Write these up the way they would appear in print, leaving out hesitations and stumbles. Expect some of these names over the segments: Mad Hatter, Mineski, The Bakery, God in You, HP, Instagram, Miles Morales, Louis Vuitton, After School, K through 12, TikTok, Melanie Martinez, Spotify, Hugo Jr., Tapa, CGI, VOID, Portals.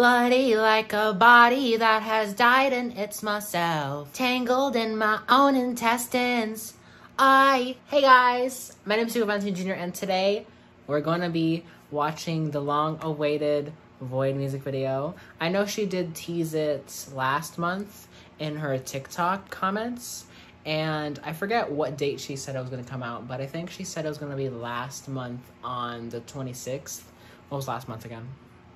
bloody like a body that has died in its myself, tangled in my own intestines. Hey guys, my name is Hugo Jr. and today we're going to be watching the long-awaited VOID music video. I know she did tease it last month in her TikTok comments, and I forget what date she said it was going to come out, but I think she said it was going to be last month on the 26th. What was last month again?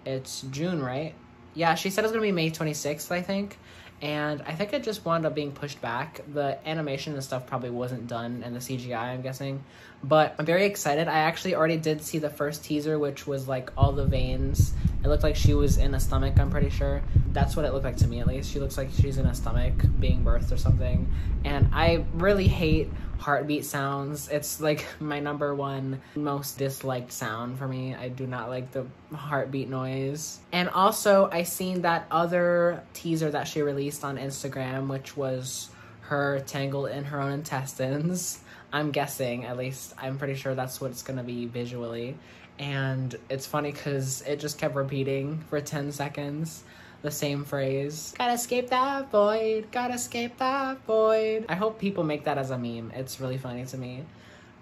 It's June, right? Yeah, she said it was going to be May 26th, I think. And I think it just wound up being pushed back. The animation and stuff probably wasn't done, and the CGI, I'm guessing. But I'm very excited. I actually already did see the first teaser, which was like all the veins. It looked like she was in a stomach, I'm pretty sure. That's what it looked like to me, at least. She looks like she's in a stomach being birthed or something. And I really hate heartbeat sounds. It's like my #1 most disliked sound for me. I do not like the heartbeat noise. And also, I seen that other teaser that she released on Instagram, which was her tangled in her own intestines. I'm guessing, at least, I'm pretty sure that's what it's gonna be visually. And it's funny because it just kept repeating for 10 seconds the same phrase. Gotta escape that void, gotta escape that void. I hope people make that as a meme. It's really funny to me.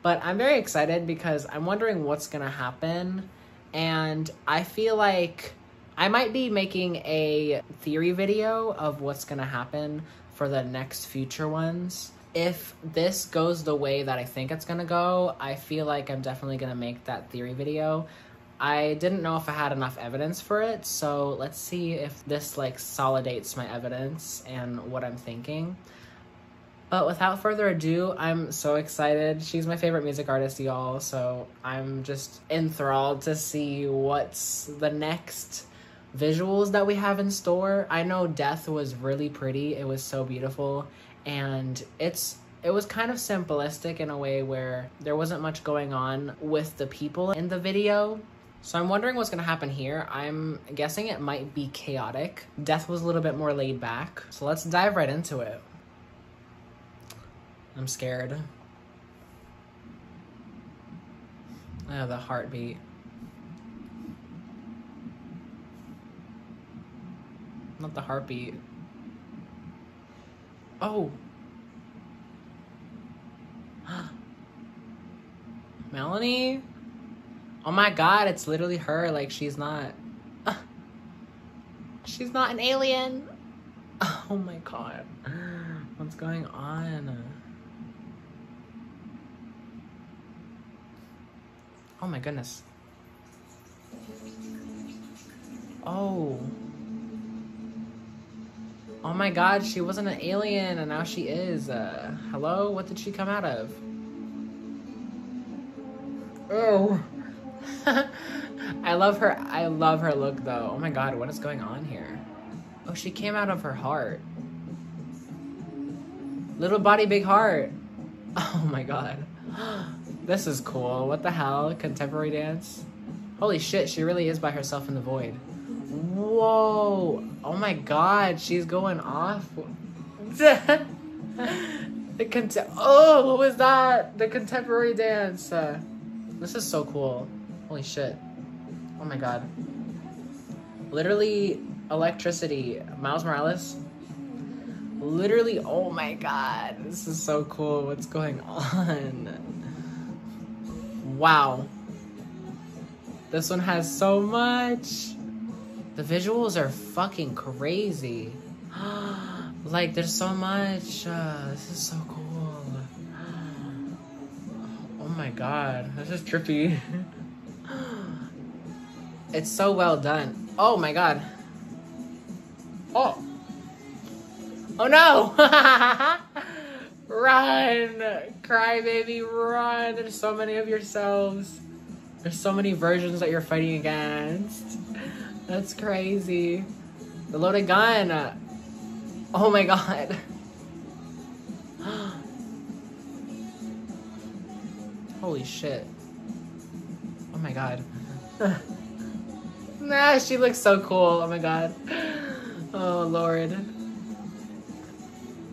But I'm very excited because I'm wondering what's gonna happen. And I feel like I might be making a theory video of what's gonna happen for the next future ones. If this goes the way that I think it's gonna go, I feel like I'm definitely gonna make that theory video. I didn't know if I had enough evidence for it, so let's see if this like solidates my evidence and what I'm thinking. But without further ado, I'm so excited. She's my favorite music artist, y'all, so I'm just enthralled to see what's the next visuals that we have in store. I know Death was really pretty. It was so beautiful, and it was kind of simplistic in a way where there wasn't much going on with the people in the video. So I'm wondering what's gonna happen here. I'm guessing it might be chaotic. Death was a little bit more laid back. So let's dive right into it. I'm scared. Oh, the heartbeat. Not the heartbeat. Oh. Melanie? Oh my god, it's literally her. Like, she's not an alien. Oh my god, what's going on? Oh my goodness. Oh my god, she wasn't an alien and now she is. Hello, what did she come out of? Oh. I love her look though. Oh my god, what is going on here? Oh, she came out of her heart. Little body, big heart. Oh my god. This is cool. What the hell? Contemporary dance? Holy shit, she really is by herself in the void. Whoa. Oh my god, she's going off. Oh, what was that? The contemporary dance. This is so cool. Holy shit. Oh my god. Literally electricity. Miles Morales. Literally, oh my god. This is so cool. What's going on? Wow. This one has so much. The visuals are fucking crazy. Like, there's so much. This is so cool. Oh my god, this is trippy. It's so well done. Oh my god. Oh. Oh no! Run! Cry baby, run! There's so many of yourselves. There's so many versions that you're fighting against. That's crazy. The loaded gun. Oh my god. Holy shit. Oh my god. Nah, she looks so cool. Oh my god. Oh lord.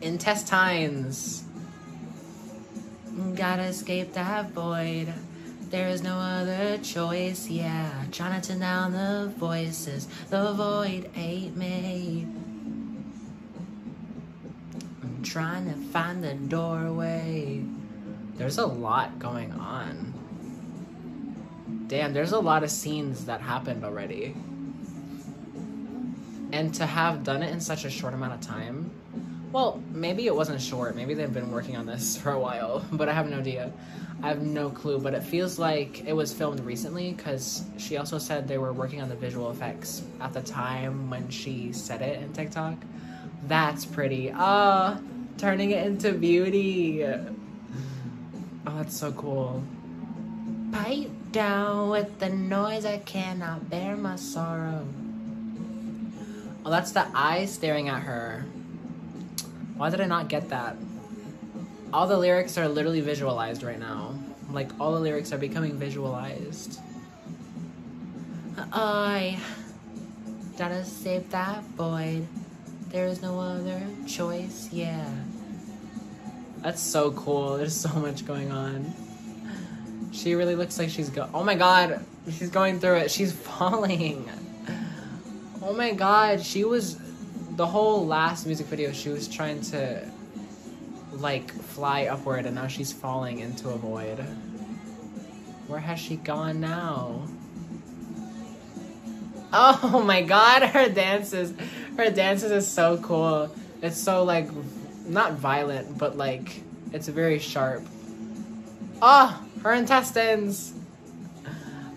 Intestines. Gotta escape that void. There is no other choice, yeah. Trying to turn down the voices. The void ate me. I'm trying to find the doorway. There's a lot going on. Damn, there's a lot of scenes that happened already. And to have done it in such a short amount of time, well, maybe it wasn't short. Maybe they've been working on this for a while, but I have no idea. I have no clue, but it feels like it was filmed recently because she also said they were working on the visual effects at the time when she said it in TikTok. That's pretty. Oh, turning it into beauty. Oh, that's so cool. Pipe down with the noise, I cannot bear my sorrow. Oh, that's the eye staring at her. Why did I not get that? All the lyrics are literally visualized right now. Like, all the lyrics are becoming visualized. I gotta save that void. There is no other choice, yeah. That's so cool. There's so much going on. She really looks like she's go- Oh my god! She's going through it. She's falling. Oh my god, she was... The whole last music video, she was trying to, like, fly upward, and now she's falling into a void. Where has she gone now? Oh my god, her dances is so cool. It's so, like, not violent, but, like, it's very sharp. Oh, her intestines!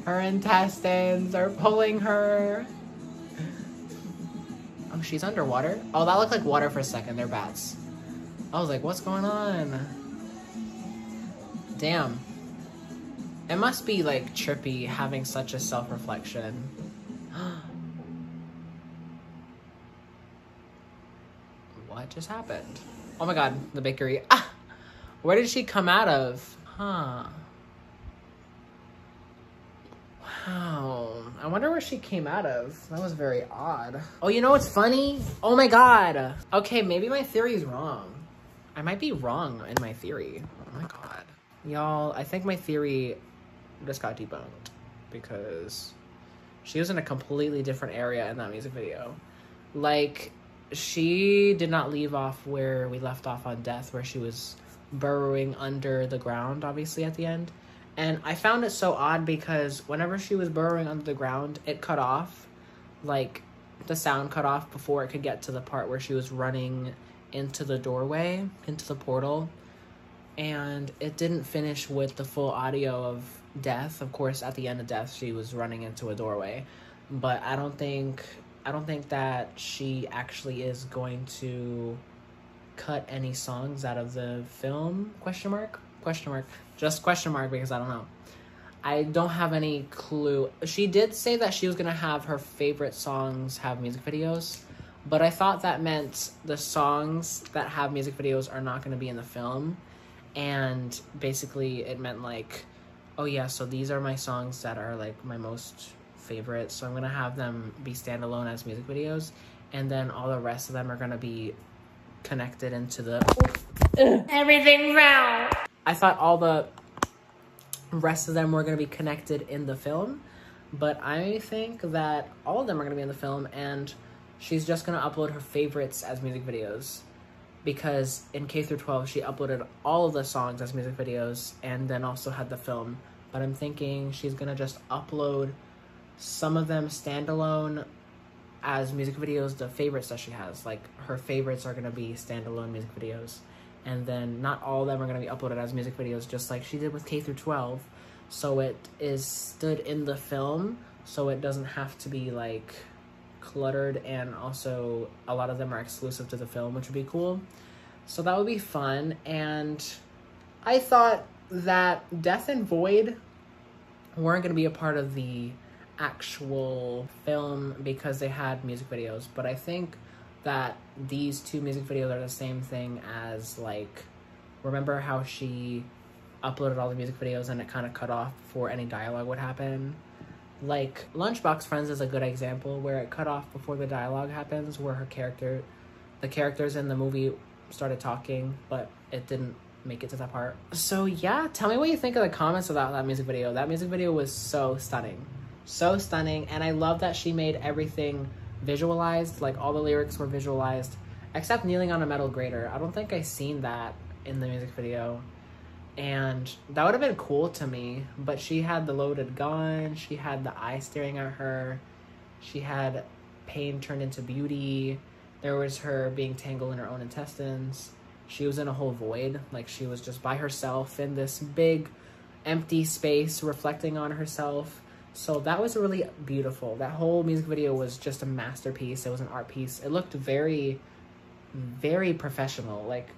Her intestines are pulling her. Oh, she's underwater? Oh, that looked like water for a second. They're bats. I was like, what's going on? Damn. It must be, like, trippy having such a self-reflection. What just happened? Oh my god, the bakery. Ah! Where did she come out of? Huh. Wow. I wonder where she came out of. That was very odd. Oh, you know what's funny? Oh my god. Okay, maybe my theory is wrong. I might be wrong in my theory. Oh my god. Y'all, I think my theory just got debunked because she was in a completely different area in that music video. Like, she did not leave off where we left off on Death, where she was burrowing under the ground, obviously, at the end. And I found it so odd because whenever she was burrowing under the ground, it cut off. Like, the sound cut off before it could get to the part where she was running into the doorway, into the portal. And it didn't finish with the full audio of Death. Of course, at the end of Death, she was running into a doorway. But I don't think that she actually is going to cut any songs out of the film, question mark, just question mark, because I don't know. I don't have any clue. She did say that she was gonna have her favorite songs have music videos, but I thought that meant the songs that have music videos are not gonna be in the film, and basically it meant like, oh yeah, so these are my songs that are like my most favorite, so I'm gonna have them be standalone as music videos, and then all the rest of them are gonna be connected into the everything round. I thought all the rest of them were going to be connected in the film, but I think that all of them are going to be in the film, and she's just going to upload her favorites as music videos, because in K through 12, she uploaded all of the songs as music videos and then also had the film, but I'm thinking she's going to just upload some of them standalone as music videos, the favorites that she has. Like, her favorites are going to be standalone music videos. And then not all of them are going to be uploaded as music videos, just like she did with K through 12. So it is stood in the film, so it doesn't have to be, like, cluttered. And also, a lot of them are exclusive to the film, which would be cool. So that would be fun. And I thought that Death and Void weren't going to be a part of the actual film because they had music videos. But I think that these two music videos are the same thing as, like, remember how she uploaded all the music videos and it kind of cut off before any dialogue would happen? Like, Lunchbox Friends is a good example where it cut off before the dialogue happens, where the characters in the movie started talking, but it didn't make it to that part. So yeah, tell me what you think in the comments about that music video. That music video was so stunning. So stunning. And I love that she made everything visualized. Like all the lyrics were visualized except kneeling on a metal grater. I don't think I seen that in the music video. And that would have been cool to me, but she had the loaded gun. She had the eye staring at her. She had pain turned into beauty. There was her being tangled in her own intestines. She was in a whole void. Like she was just by herself in this big empty space reflecting on herself. So that was really beautiful. That whole music video was just a masterpiece. It was an art piece. It looked very, very professional. Like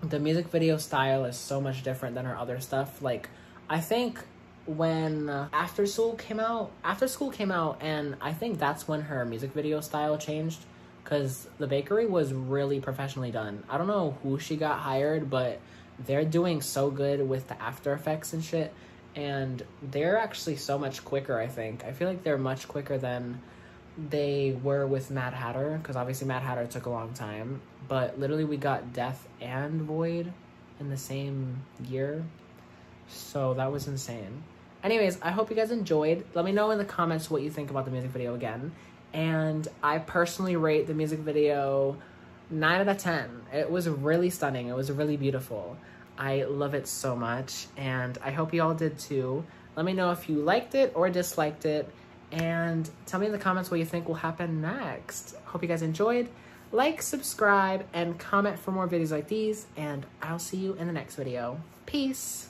the music video style is so much different than her other stuff. Like I think when After School came out, and I think that's when her music video style changed, because The Bakery was really professionally done. I don't know who she got hired, but they're doing so good with the After Effects and shit, and they're actually so much quicker, I think. I feel like they're much quicker than they were with Mad Hatter, because obviously Mad Hatter took a long time, but literally we got Death and Void in the same year, so that was insane. Anyways, I hope you guys enjoyed. Let me know in the comments what you think about the music video again. And I personally rate the music video 9 out of 10. It was really stunning. It was really beautiful. I love it so much, and I hope you all did too. Let me know if you liked it or disliked it, and tell me in the comments what you think will happen next. Hope you guys enjoyed. Like, subscribe, and comment for more videos like these, and I'll see you in the next video. Peace!